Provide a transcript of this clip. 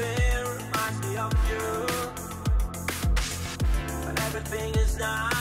everything reminds me of you, but everything is not.